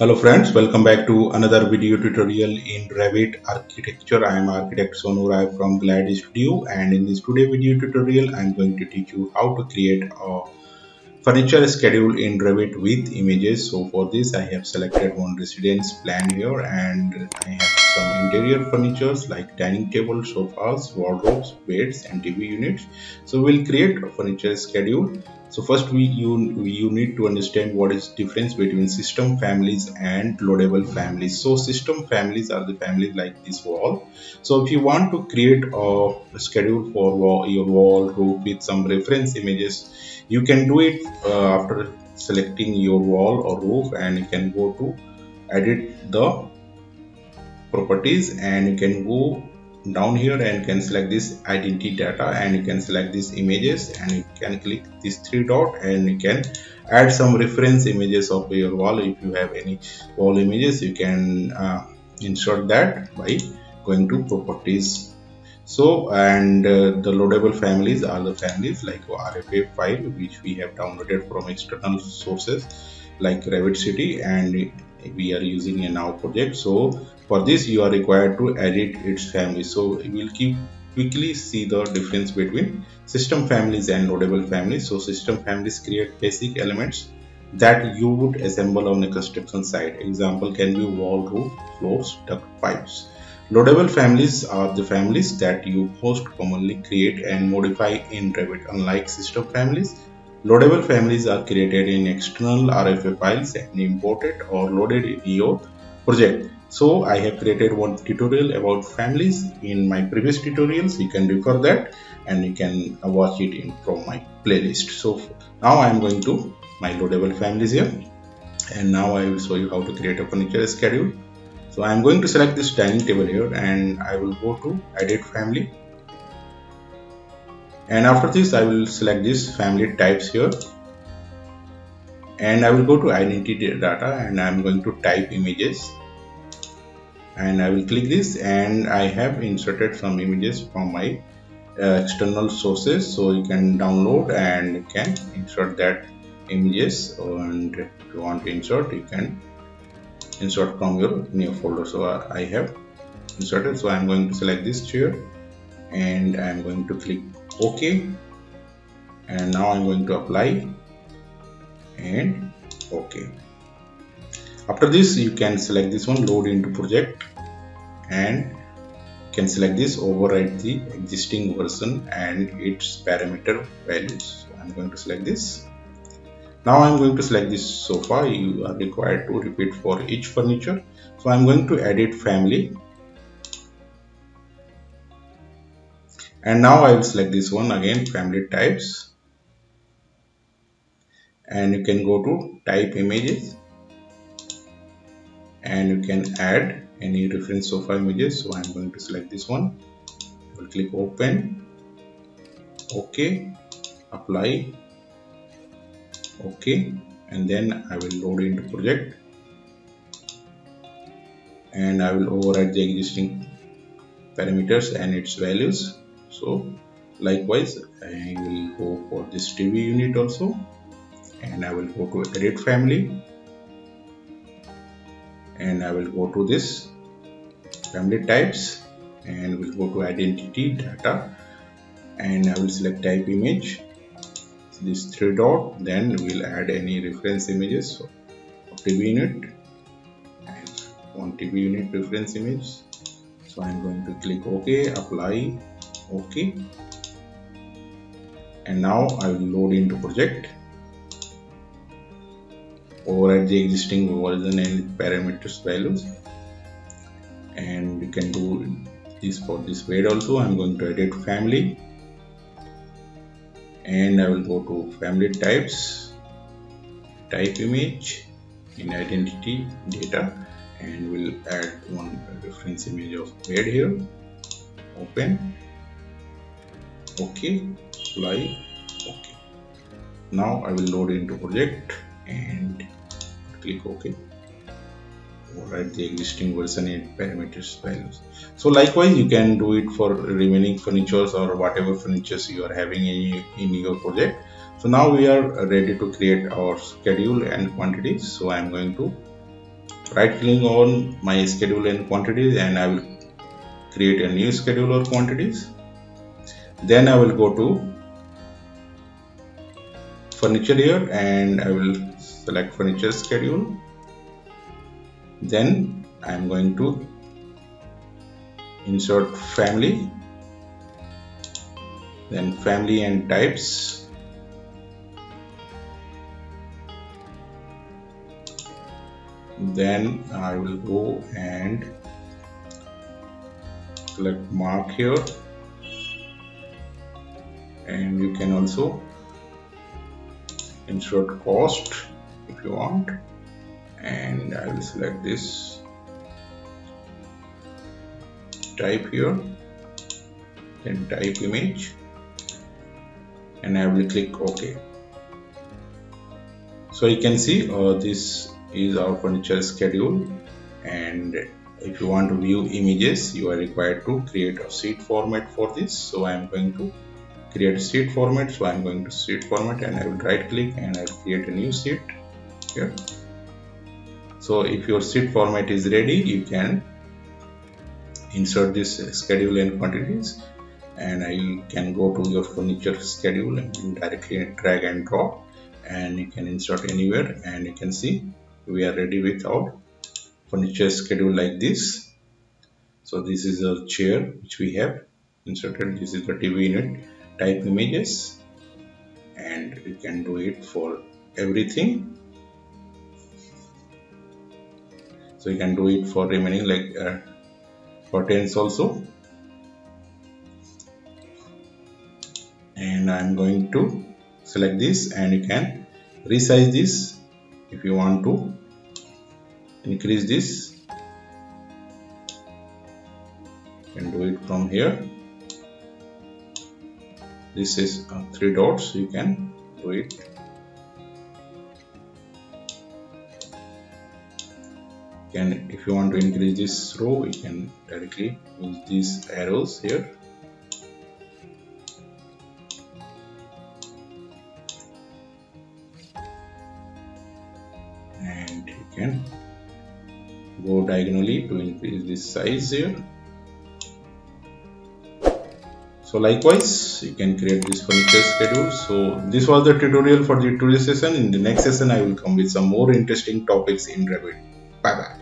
Hello friends, welcome back to another video tutorial in Revit Architecture. I am architect Sonu Rai from Gladys Studio, and in this today's video tutorial I am going to teach you how to create a furniture schedule in Revit with images. So for this I have selected one residence plan here, and I have some interior furnitures like dining table, sofas, wardrobes, beds and TV units. So we'll create a furniture schedule. So first you need to understand what is difference between system families and loadable families. So system families are the families like this wall. So if you want to create a schedule for your wall, roof with some reference images, you can do it after selecting your wall or roof, and you can go to edit the properties, and you can go down here and can select this identity data, and you can select these images, and you can click this three dot and you can add some reference images of your wall. If you have any wall images, you can insert that by going to properties. So the loadable families are the families like RFA file which we have downloaded from external sources like Revit City, and we are using a now project. So for this you are required to edit its family. So we will quickly see the difference between system families and loadable families. So system families create basic elements that you would assemble on a construction site. Example can be wall, roof, floors, duct pipes. Loadable families are the families that you most commonly create and modify in Revit. Unlike system families, loadable families are created in external RFA files and imported or loaded in your project. So I have created one tutorial about families in my previous tutorials. You can refer that and you can watch it from my playlist. So now I am going to my loadable families here, and now I will show you how to create a furniture schedule. So I am going to select this dining table here, and I will go to edit family. And after this I will select this family types here, and I will go to identity data, and I am going to type images, and I will click this, and I have inserted some images from my external sources. So you can download and you can insert that images, and if you want to insert, you can insert from your new folder. So I have inserted, so I am going to select this chair and I am going to click OK, and now I'm going to apply and OK. After this you can select this one, load into project, and you can select this, override the existing version and its parameter values. So I'm going to select this. Now I'm going to select this sofa. You are required to repeat for each furniture. So I'm going to edit family, and now I will select this one again, family types, and you can go to type images, and you can add any reference sofa images. So I am going to select this one. I will click open, OK, apply, OK, and then I will load into project, and I will override the existing parameters and its values. So likewise I will go for this TV unit also, and I will go to edit family, and I will go to this family types, and we'll go to identity data, and I will select type image, so this three dot, then we'll add any reference images. So TV unit, and one TV unit reference image. So I'm going to click OK, apply, OK, and now I will load into project, override the existing version and parameters values, and you can do this for this bed also. I'm going to edit family, and I will go to family types, type image in identity data, and we'll add one reference image of bed here, open, OK, apply, OK. Now I will load into project and click OK. Override the existing version and parameters values. So likewise you can do it for remaining furnitures or whatever furnitures you are having in your project. So now we are ready to create our schedule and quantities. So I am going to right clicking on my schedule and quantities, and I will create a new schedule or quantities. Then I will go to furniture here and I will select furniture schedule. Then I am going to insert family, then family and types. Then I will go and select mark here, and you can also insert cost if you want, and I will select this type here, then type image, and I will click OK. So you can see this is our furniture schedule, and if you want to view images, you are required to create a sheet format for this. So I am going to create sheet format. So I am going to sheet format and I will right click and I will create a new sheet here. So if your sheet format is ready, you can insert this schedule and quantities, and I can go to your furniture schedule and directly drag and drop, and you can insert anywhere, and you can see we are ready with our furniture schedule like this. So this is a chair which we have inserted. This is the TV unit. Type images, and you can do it for everything. So you can do it for remaining like curtains also. And I'm going to select this, and you can resize this if you want to increase this. You can do it from here. This is three dots, you can do it. And if you want to increase this row, you can directly use these arrows here. And you can go diagonally to increase this size here. So likewise, you can create this furniture schedule. So this was the tutorial for the today's session. In the next session, I will come with some more interesting topics in Revit. Bye bye.